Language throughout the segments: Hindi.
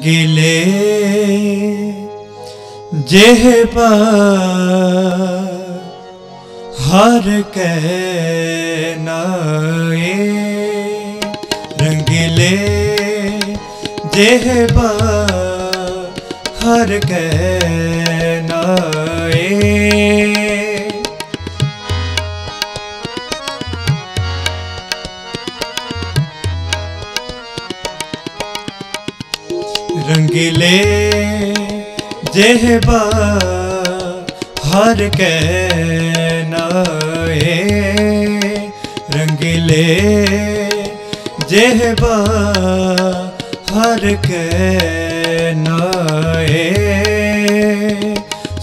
रंगीले जेह हर कहनाए रंगीले जेह हर कहनाए रंगीले जेहबा हर कहनाए रंगीले जेहबा हर कहनाए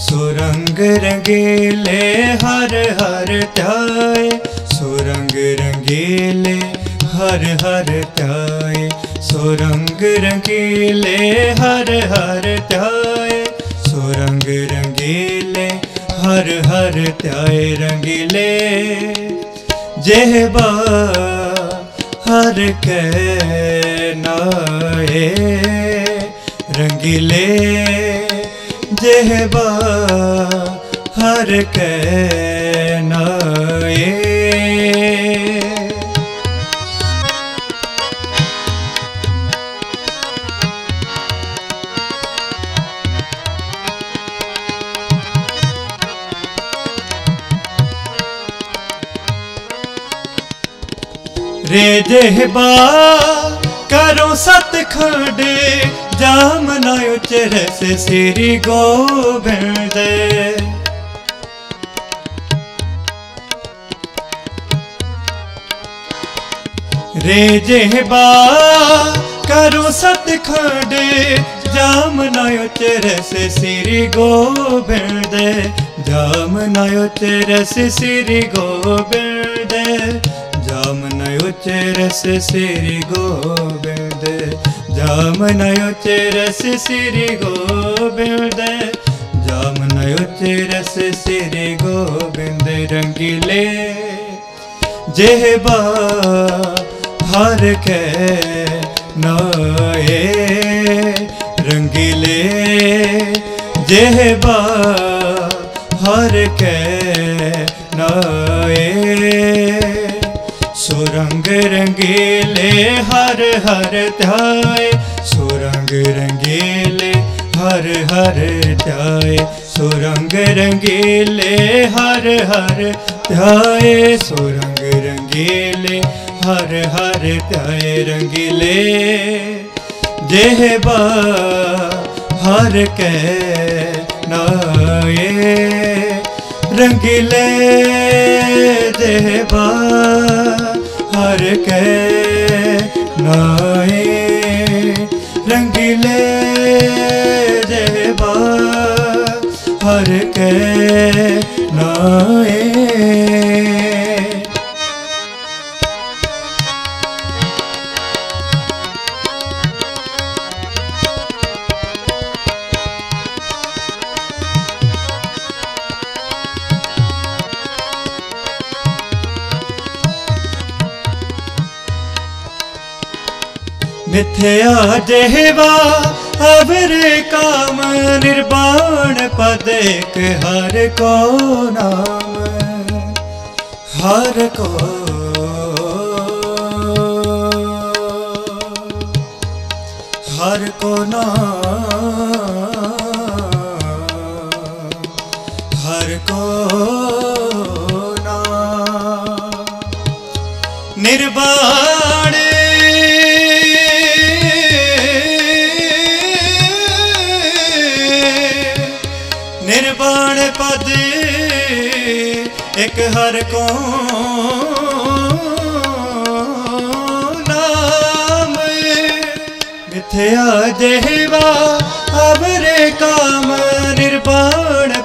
सुरंग रंगीले हर हर ठाए सुरंग रंगीले हर हर ठाए सो रंग रंगीले हर हर त्याए सो रंग रंगीले हर हर त्याए रंगीले जेहबा हर कहनाए रंगीले जेहबा हर कहनाए रे जेहबा करो सत खंड जाम ना उचर से सिरी गोविंद रे जेहबा करो सत खंड जाम ना उचर से सिरी गोविंद जाम ना उचर से सिरी गोविंद जाम नयो चरस श्री गोविंद जाम नयो चरस श्री गोविंद जाम नयो चरस श्री गोविंद रंगीले जेहबा हर कहनाए रंगीले जेहबा हर कहनाए सो रंग रंगीले हर हर त्याए सो रंग रंगीले हर हर त्याए सो रंग रंगीले हर हर त्याए सो रंग रंगीले हर हर त्याए रंगीले जेहबा हर कहनाए रंगीले जेहबा हर कहनाए रंगीले जेहबा हर कहनाए मिथ्या जेहबा अवरे काम निर्वाण पद हर को नाम हर को नाम निर्वाण निर्वाण पद एक हर को नाम मिथ्या जेहबा अवरे काम निर्वाण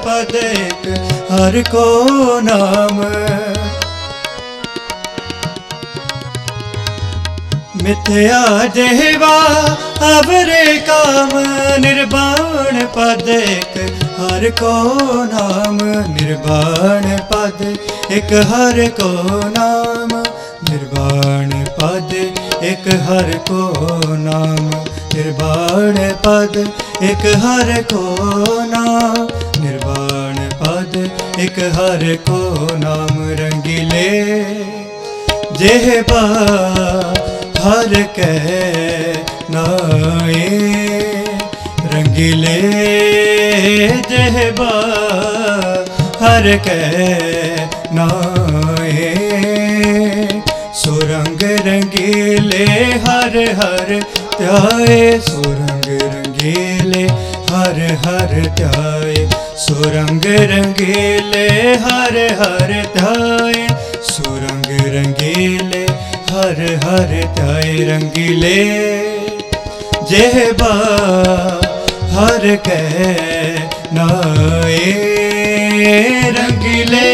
पद एक हर को नाम मिथ्या जेहबा अवरे काम निर्वाण पद एक हर को नाम निर्वाण पद एक हर को नाम निर्वाण पद एक हर को नाम निर्वाण पद एक हर को ना, निर्वाण पद एक हर को नाम रंगीले। जेह बा हर कै नाए रंगीले, जेह बा हर कै नाए। सो रंग रंगीले हर हर त्याए, सो रंग रंगीले हर हर त्याए। सो रंग रंगीले हर हर त्याए, सो रंग रंगीले हर हर त्याए। रंगीले जेह बा हर कै नाए रंगीले,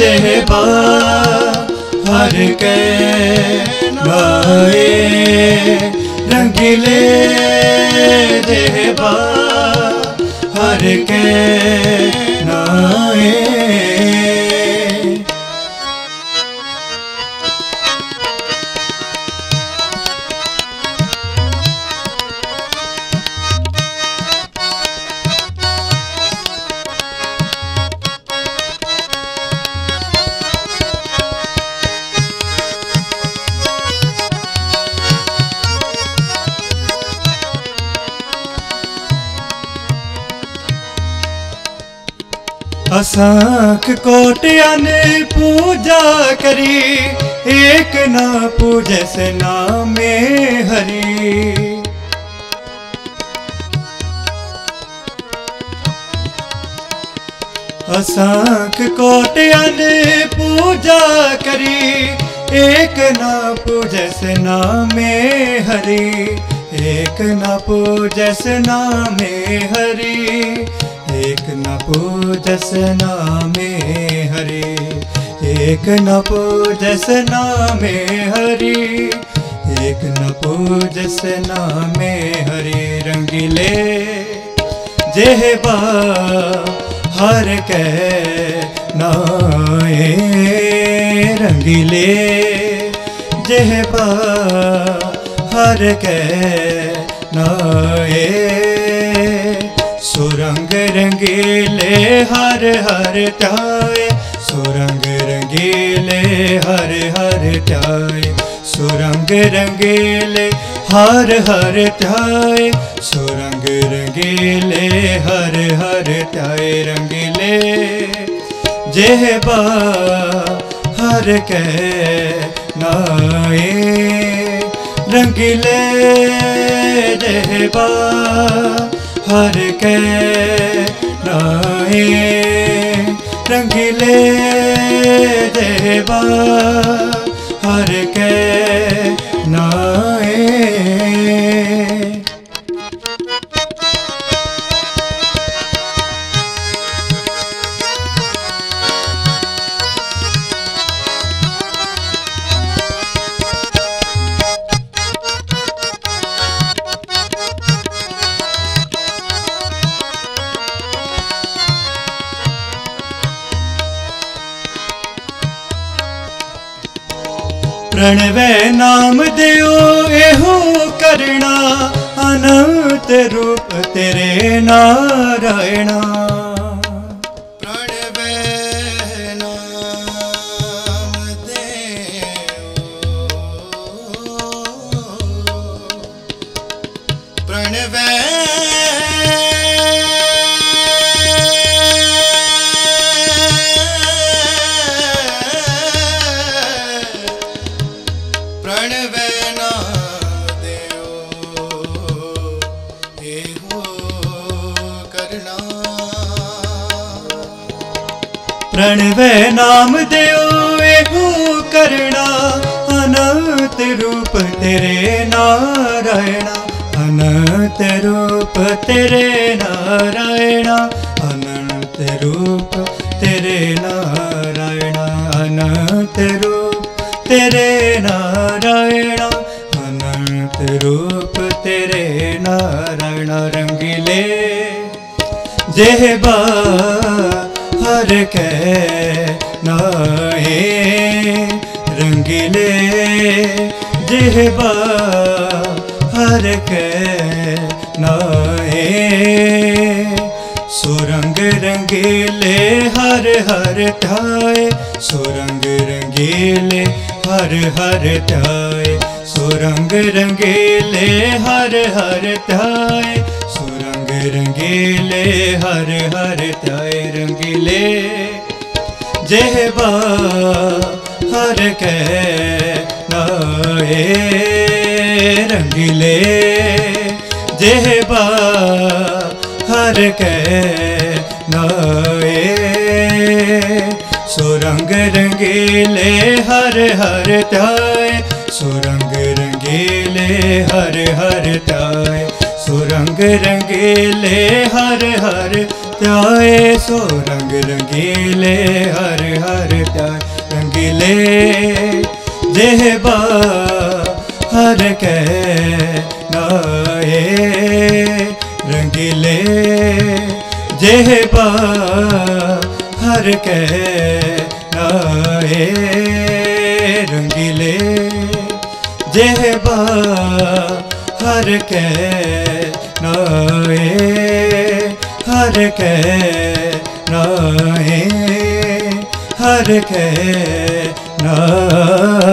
जेह बा हर कै नाए। रंगीले जेह बा हर कै नाए। असंख कोटिया ने पूजा करी, एक ना पूजे से नामे हरी। असंख कोटिया ने पूजा करी, एक ना पूजे से नामे हरी। एक ना पूजे से नामे हरी, एक न पूजस नामे हरि। एक न पूजस नामे हरि, एक न पूजस नामे हरि। रंगीले जेह बा हर कै नाए रंगीले, जेह बा हर कै नाए। सो रंग रंगीले हर हर त्याए, सो रंग रंगीले हर हर त्याए। सो रंग रंगीले हर हर त्याए, सो रंग रंगीले हर हर त्याए। रंगीले जेह बा हर कै नाए रंगीले, जेह बा हर कै नाए। रंगीले जेह बा हर कै नाए। प्रणवै नाम दियो एहो करना, अनंत रूप तेरे नारायण। प्रणवै नाम दियो, प्रणवै प्रणवै नाम दियो एहो करना, अनंत रूप तेरे नारायण। अनंत रूप तेरे नारायण, अनंत रूप तेरे नारायण। अनंत रूप तेरे नारायण, अनंत रूप तेरे नारायण। रंगीले जेह बा हर कै नाए रंगीले, जेह बा कर के नाए, सो रंग रंगीले हर हर ठाए, सो रंग रंगीले हर हर ठाए, सो रंग रंगीले हर हर ठाए, सो रंग रंगीले हर हर ठाए। रंगीले जेहबा हर के नाए, रंगीले जेहबा हर के नाए, सो रंग रंगीले हर हर ठाए, सो रंग रंगीले हर हर ठाए, सो रंग रंगीले हर हर ठाए, सो रंग रंगीले हर हर ठाए। रंगीले जेहबा हर के नाए, रंगीले जेहबा हर के नाए, रंगीले जेहबा हर के नाए, हर के नाए, हर के नाए।